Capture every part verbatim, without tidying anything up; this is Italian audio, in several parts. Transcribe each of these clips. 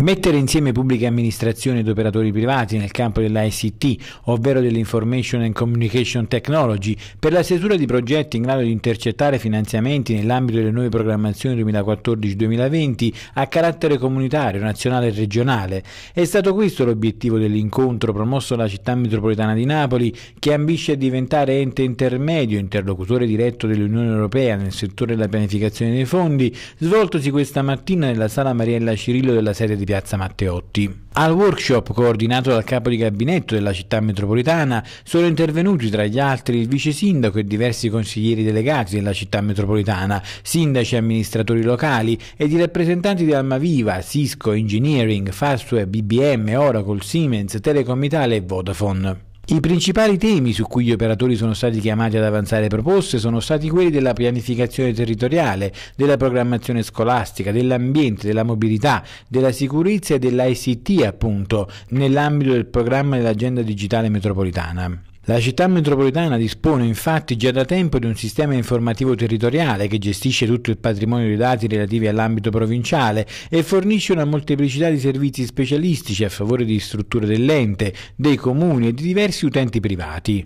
Mettere insieme pubbliche amministrazioni ed operatori privati nel campo dell'I C T, ovvero dell'Information and Communication Technology, per la stesura di progetti in grado di intercettare finanziamenti nell'ambito delle nuove programmazioni duemilaquattordici duemilaventi a carattere comunitario, nazionale e regionale. È stato questo l'obiettivo dell'incontro promosso dalla Città Metropolitana di Napoli, che ambisce a diventare ente intermedio, interlocutore diretto dell'Unione Europea nel settore della pianificazione dei fondi, svoltosi questa mattina nella sala Mariella Cirillo della sede di Piazza Matteotti. Al workshop, coordinato dal capo di gabinetto della Città Metropolitana, sono intervenuti tra gli altri il vice sindaco e diversi consiglieri delegati della Città Metropolitana, sindaci e amministratori locali ed i rappresentanti di Almaviva, Cisco, Engineering, Fastweb, B B M, Oracle, Siemens, Telecom Italia e Vodafone. I principali temi su cui gli operatori sono stati chiamati ad avanzare proposte sono stati quelli della pianificazione territoriale, della programmazione scolastica, dell'ambiente, della mobilità, della sicurezza e dell'I C T, appunto, nell'ambito del programma dell'Agenda Digitale Metropolitana. La Città Metropolitana dispone infatti già da tempo di un sistema informativo territoriale che gestisce tutto il patrimonio di dati relativi all'ambito provinciale e fornisce una molteplicità di servizi specialistici a favore di strutture dell'ente, dei comuni e di diversi utenti privati.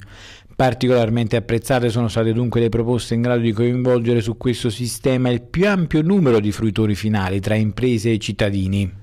Particolarmente apprezzate sono state dunque le proposte in grado di coinvolgere su questo sistema il più ampio numero di fruitori finali tra imprese e cittadini.